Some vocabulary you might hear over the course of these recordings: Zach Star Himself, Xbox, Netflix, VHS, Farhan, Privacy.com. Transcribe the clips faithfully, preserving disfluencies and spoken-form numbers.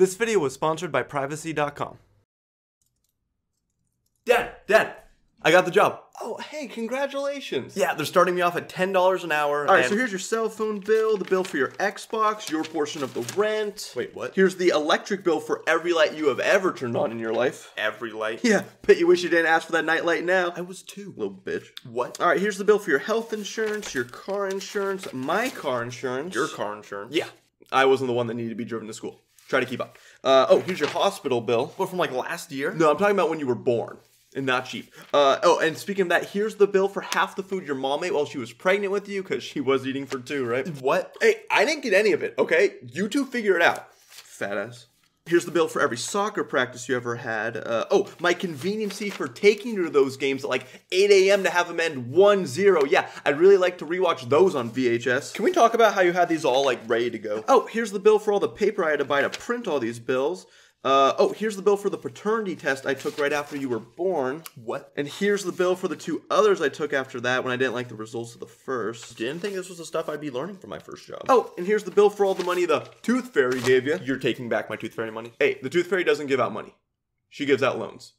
This video was sponsored by Privacy dot com. Dad, Dad, I got the job. Oh, hey, congratulations. Yeah, they're starting me off at ten dollars an hour. All right, so here's your cell phone bill, the bill for your Xbox, your portion of the rent. Wait, what? Here's the electric bill for every light you have ever turned on in your life. Every light? Yeah, bet you wish you didn't ask for that night light now. I was too. Little bitch. What? All right, here's the bill for your health insurance, your car insurance, my car insurance. Your car insurance? Yeah, I wasn't the one that needed to be driven to school. Try to keep up. Uh, oh, here's your hospital bill. What, from like last year? No, I'm talking about when you were born. And not cheap. Uh, oh, and speaking of that, here's the bill for half the food your mom ate while she was pregnant with you, because she was eating for two, right? What? Hey, I didn't get any of it, okay? You two figure it out, fat ass. Here's the bill for every soccer practice you ever had. Uh, oh, my convenience fee for taking you to those games at like eight A M to have them end one zero. Yeah, I'd really like to rewatch those on V H S. Can we talk about how you had these all like ready to go? Oh, here's the bill for all the paper I had to buy to print all these bills. Uh, oh, here's the bill for the paternity test I took right after you were born. What? And here's the bill for the two others I took after that when I didn't like the results of the first. Didn't think this was the stuff I'd be learning from my first job. Oh, and here's the bill for all the money the Tooth Fairy gave you. You're taking back my Tooth Fairy money? Hey, the Tooth Fairy doesn't give out money. She gives out loans.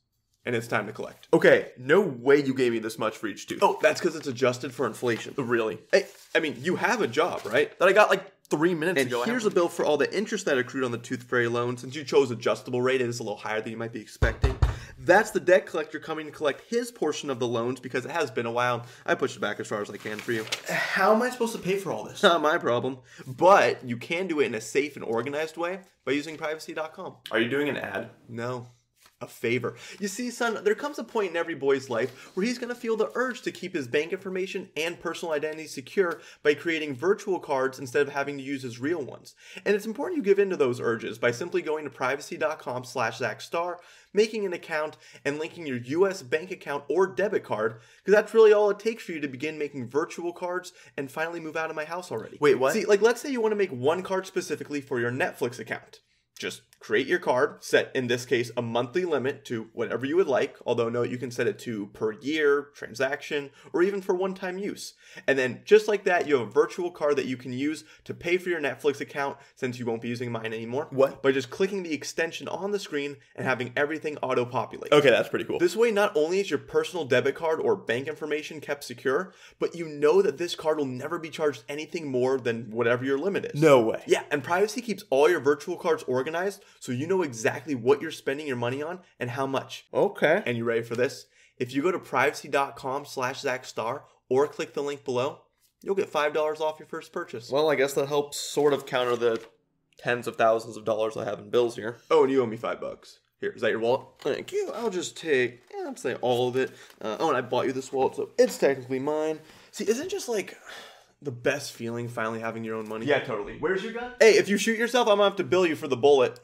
And it's time to collect. Okay, no way you gave me this much for each tooth. Oh, that's because it's adjusted for inflation. Really? Hey, I mean, you have a job, right? That I got like three minutes and ago. And here's a bill for all the interest that accrued on the Tooth Fairy loan. Since you chose adjustable rate, it is a little higher than you might be expecting. That's the debt collector coming to collect his portion of the loans because it has been a while. I pushed it back as far as I can for you. How am I supposed to pay for all this? Not my problem. But you can do it in a safe and organized way by using privacy dot com. Are you doing an ad? No. A favor. You see, son, there comes a point in every boy's life where he's going to feel the urge to keep his bank information and personal identity secure by creating virtual cards instead of having to use his real ones. And it's important you give in to those urges by simply going to privacy dot com slash Zach Star, making an account, and linking your U S bank account or debit card, because that's really all it takes for you to begin making virtual cards and finally move out of my house already. Wait, what? See, like, let's say you want to make one card specifically for your Netflix account. Just create your card, set in this case a monthly limit to whatever you would like, although note you can set it to per year, transaction, or even for one-time use. And then just like that, you have a virtual card that you can use to pay for your Netflix account since you won't be using mine anymore. What? By just clicking the extension on the screen and having everything auto-populate. Okay, that's pretty cool. This way, not only is your personal debit card or bank information kept secure, but you know that this card will never be charged anything more than whatever your limit is. No way. Yeah, and Privacy keeps all your virtual cards organized so you know exactly what you're spending your money on and how much. Okay. And you ready for this? If you go to privacy dot com slash Zach Star or click the link below, you'll get five dollars off your first purchase. Well, I guess that helps sort of counter the tens of thousands of dollars I have in bills here. Oh, and you owe me five bucks. Here, is that your wallet? Thank you. I'll just take, yeah, I'll say all of it. Uh, oh, and I bought you this wallet, so it's technically mine. See, isn't just like the best feeling finally having your own money? Yeah, totally. Where's your gun? Hey, if you shoot yourself, I'm gonna have to bill you for the bullet.